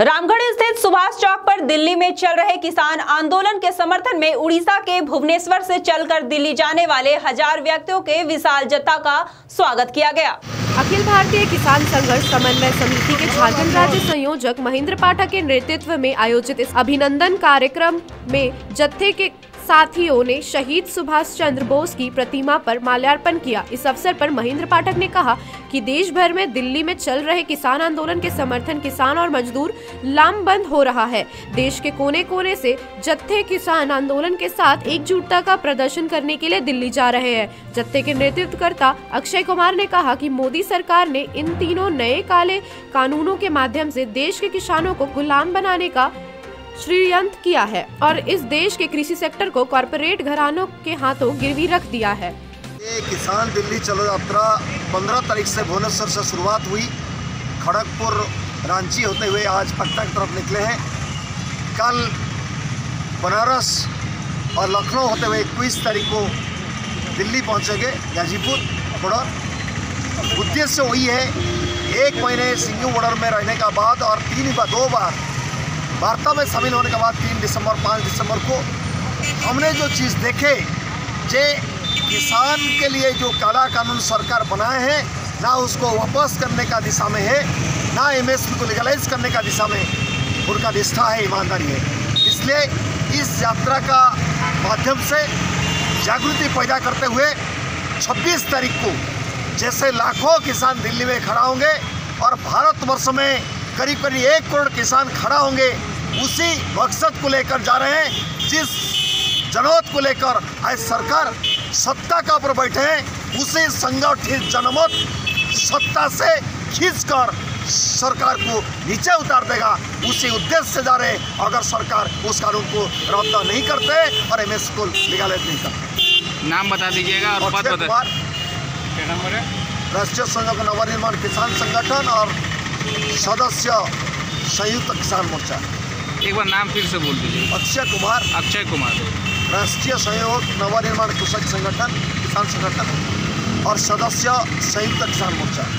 रामगढ़ स्थित सुभाष चौक पर दिल्ली में चल रहे किसान आंदोलन के समर्थन में उड़ीसा के भुवनेश्वर से चलकर दिल्ली जाने वाले 1000 व्यक्तियों के विशाल जत्था का स्वागत किया गया। अखिल भारतीय किसान संघर्ष समन्वय समिति के झारखंड राज्य संयोजक महेंद्र पाठक के नेतृत्व में आयोजित इस अभिनंदन कार्यक्रम में जत्थे के साथियों ने शहीद सुभाष चंद्र बोस की प्रतिमा पर माल्यार्पण किया। इस अवसर पर महेंद्र पाठक ने कहा कि देश भर में दिल्ली में चल रहे किसान आंदोलन के समर्थन किसान और मजदूर लामबंद हो रहा है। देश के कोने कोने से जत्थे किसान आंदोलन के साथ एकजुटता का प्रदर्शन करने के लिए दिल्ली जा रहे हैं। जत्थे के नेतृत्वकर्ता अक्षय कुमार ने कहा कि मोदी सरकार ने इन तीनों नए काले कानूनों के माध्यम से देश के किसानों को गुलाम बनाने का षड्यंत्र किया है और इस देश के कृषि सेक्टर को कॉरपोरेट घरानों के हाथों गिरवी रख दिया है। ये किसान दिल्ली चलो यात्रा 15 तारीख से भुवनेश्वर से शुरुआत हुई, खड़गपुर रांची होते हुए आज पटना की तरफ निकले हैं। कल बनारस और लखनऊ होते हुए 21 तारीख को दिल्ली पहुंचेंगे, गाजीपुर बॉर्डर। उद्देश्य वही है, एक महीने सिंगू बॉर्डर में रहने का बाद और दो बार वार्ता में शामिल होने के बाद 3 दिसंबर 5 दिसंबर को हमने जो चीज़ देखे जे किसान के लिए जो काला कानून सरकार बनाए हैं ना उसको वापस करने का दिशा में है, ना एमएसपी को लीगलाइज करने का दिशा में उनका निष्ठा है, ईमानदारी है। इसलिए इस यात्रा का माध्यम से जागृति पैदा करते हुए 26 तारीख को जैसे लाखों किसान दिल्ली में खड़ा होंगे और भारतवर्ष में करीब करीब 1 करोड़ किसान खड़ा होंगे, उसी मकसद को लेकर जा रहे हैं जिस जनमत को लेकर आज सरकार सत्ता का पर बैठे हैं। उसी संगठित जनमत सत्ता से खींचकर सरकार को नीचे उतार देगा, उसी उद्देश्य से जा रहे हैं। अगर सरकार उस कानून को रद्द नहीं करते और एमएसपी को लीगलाइज नहीं करते। नाम बता दीजिएगा और पद बता दीजिए। राष्ट्रीय संघ नवनिर्माण किसान संगठन और सदस्य संयुक्त किसान मोर्चा। एक बार नाम फिर से बोल दीजिए। अक्षय कुमार राष्ट्रीय सहयोग नवनिर्माण कृषक संगठन किसान संगठन और सदस्य संयुक्त किसान मोर्चा।